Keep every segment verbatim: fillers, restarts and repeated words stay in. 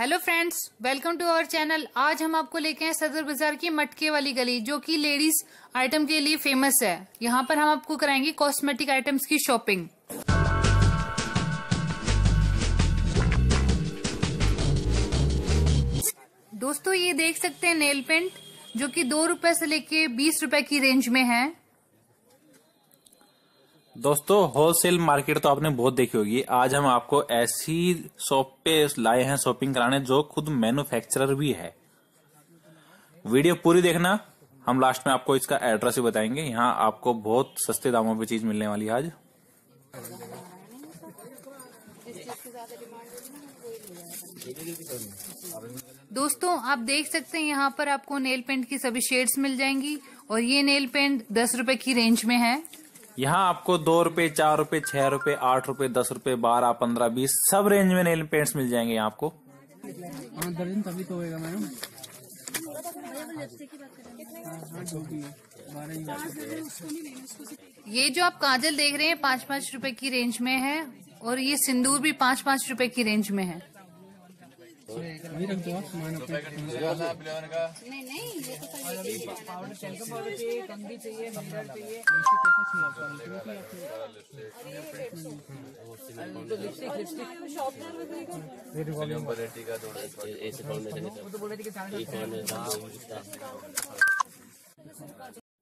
Hello friends, welcome to our channel. आज हम आपको लेके हैं सदर बाजार की मटके वाली गली, जो कि लेडीज आइटम के लिए फेमस है। यहाँ पर हम आपको कराएंगे कॉस्मेटिक आइटम्स की शॉपिंग। दोस्तों, ये देख सकते हैं नेल पेंट, जो कि दो रुपए से लेके बीस रुपए की रेंज में है। दोस्तों, होलसेल मार्केट तो आपने बहुत देखी होगी। आज हम आपको ऐसी शॉप पे लाए हैं शॉपिंग कराने, जो खुद मैन्युफैक्चरर भी है। वीडियो पूरी देखना, हम लास्ट में आपको इसका एड्रेस भी बताएंगे। यहाँ आपको बहुत सस्ते दामों पे चीज मिलने वाली है। आज दोस्तों आप देख सकते हैं, यहाँ पर आपको नेल पेंट की सभी शेड्स मिल जाएंगी। और ये नेल पेंट दस रुपए की रेंज में है। यहाँ आपको दो रुपए, चार रुपए, छह रुपए, आठ रुपए, दस रुपए, बारह, पंद्रह, बीस सब रेंज में नेल पेंट्स मिल जाएंगे आपको। दर्जन तभी तो होगा मैडम। ये जो आप काजल देख रहे हैं पाँच पाँच रुपए की रेंज में है, और ये सिंदूर भी पाँच पाँच रुपए की रेंज में है।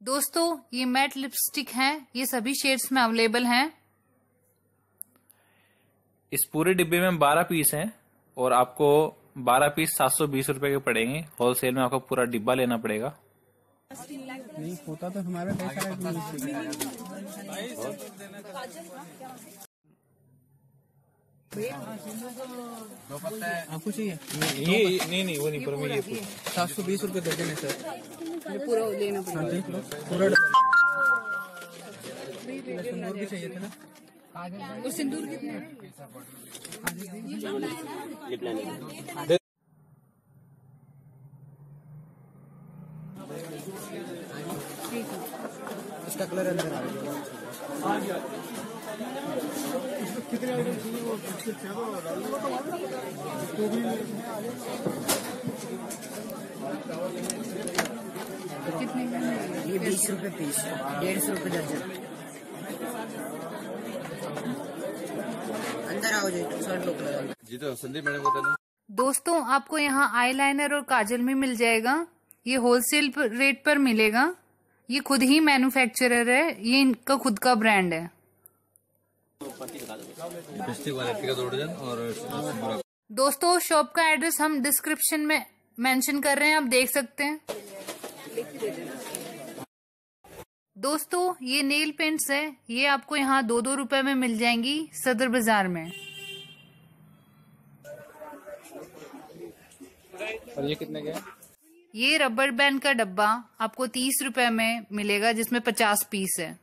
दोस्तों, ये मैट लिपस्टिक हैं, ये सभी शेड्स में अवेलेबल हैं। इस पूरे डिब्बे में बारह पीस हैं और आपको बारह पीस सात सौ बीस रूपये के पड़ेंगे। होलसेल में आपको पूरा डिब्बा लेना पड़ेगा। नहीं होता तो हमारा आपको चाहिए? ये नहीं नहीं वो नहीं, पर मैं ये सात सौ बीस रूपये दर्जन है सर। ये पूरा लेना पूरा। और सिंदूर कितने? इसका कलर अंदर आ गया। कितने आइटम चाहिए? वो कितने? ये बीस रुपए पीस, डेढ़ सौ रुपए दर्जन। दोस्तों, आपको यहाँ आईलाइनर और काजल भी मिल जाएगा। ये होलसेल रेट पर मिलेगा। ये खुद ही मैन्युफैक्चरर है, ये इनका खुद का ब्रांड है। दोस्तों, शॉप का एड्रेस हम डिस्क्रिप्शन में मेंशन कर रहे हैं, आप देख सकते हैं। दोस्तों, ये नेल पेंट्स है, ये आपको यहाँ दो दो रुपए में मिल जाएंगी सदर बाजार में। और ये कितने के? ये रबर बैंड का डब्बा आपको तीस रुपए में मिलेगा, जिसमें पचास पीस है।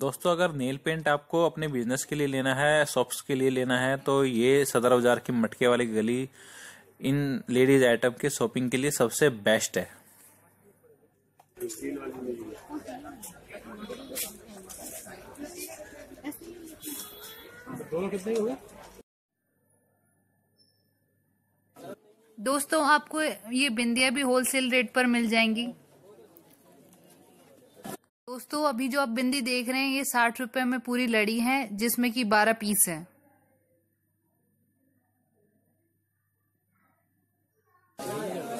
दोस्तों, अगर नेल पेंट आपको अपने बिजनेस के लिए लेना है, शॉप्स के लिए लेना है, तो ये सदर बाजार की मटके वाली गली इन लेडीज आइटम के शॉपिंग के लिए सबसे बेस्ट है। दोनों कितने हुए? दोस्तों, आपको ये बिंदिया भी होलसेल रेट पर मिल जाएंगी। दोस्तों, अभी जो आप बिंदी देख रहे हैं, ये साठ रुपए में पूरी लड़ी है, जिसमें कि बारह पीस है।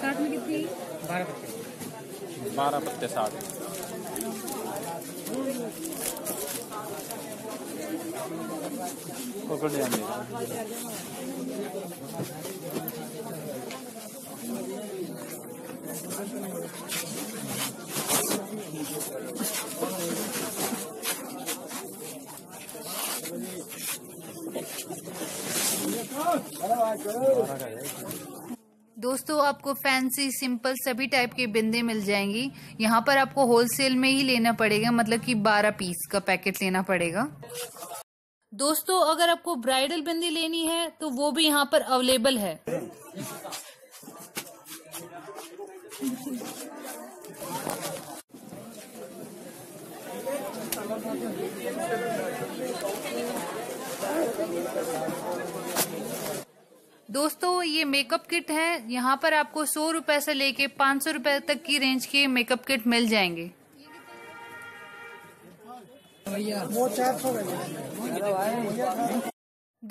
साठ में कितनी? बारह पत्ते। बारह पत्ते साठ। दोस्तों, आपको फैंसी, सिंपल सभी टाइप के बिंदे मिल जाएंगी। यहाँ पर आपको होलसेल में ही लेना पड़ेगा, मतलब कि बारह पीस का पैकेट लेना पड़ेगा। दोस्तों, अगर आपको ब्राइडल बिंदी लेनी है तो वो भी यहाँ पर अवेलेबल है। दोस्तों ये मेकअप किट है। यहाँ पर आपको सौ रुपए से लेके पाँच सौ रुपए तक की रेंज के मेकअप किट मिल जाएंगे।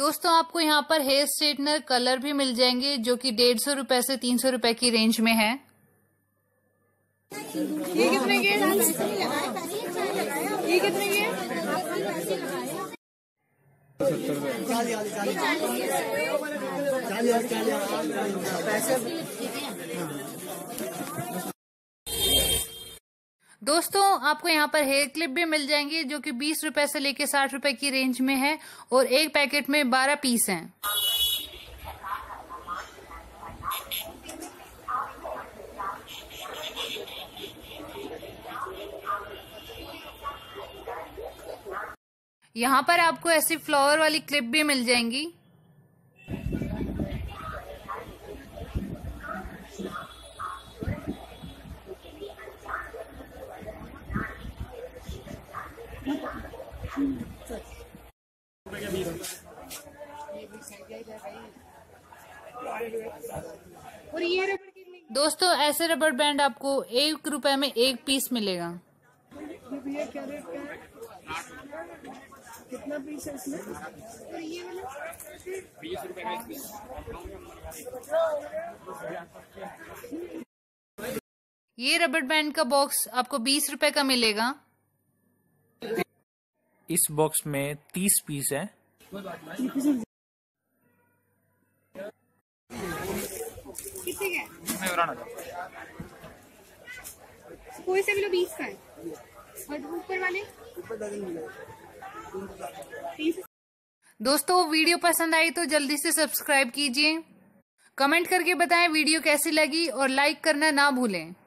दोस्तों आपको यहाँ पर हेयर स्ट्रेटनर कलर भी मिल जाएंगे जो कि डेढ़ सौ रुपए से तीन सौ रुपए की रेंज में है। ये कितने के? ये कितने के? दोस्तों आपको यहाँ पर हेयर क्लिप भी मिल जाएंगी जो कि बीस रुपए से लेके साठ रुपए की रेंज में है और एक पैकेट में बारह पीस हैं। यहाँ पर आपको ऐसी फ्लावर वाली क्लिप भी मिल जाएंगी। दोस्तों ऐसे रबर बैंड आपको एक रुपए में एक पीस मिलेगा। कितना पीस है इसमें? बीस रुपए का एक पीस। ये रबर बैंड का बॉक्स आपको बीस रुपए का मिलेगा। इस बॉक्स में तीस पीस है। कोई से भी लो बीस का है और ऊपर वाले तीस। दोस्तों वीडियो पसंद आई तो जल्दी से सब्सक्राइब कीजिए, कमेंट करके बताएं वीडियो कैसी लगी और लाइक करना ना भूलें।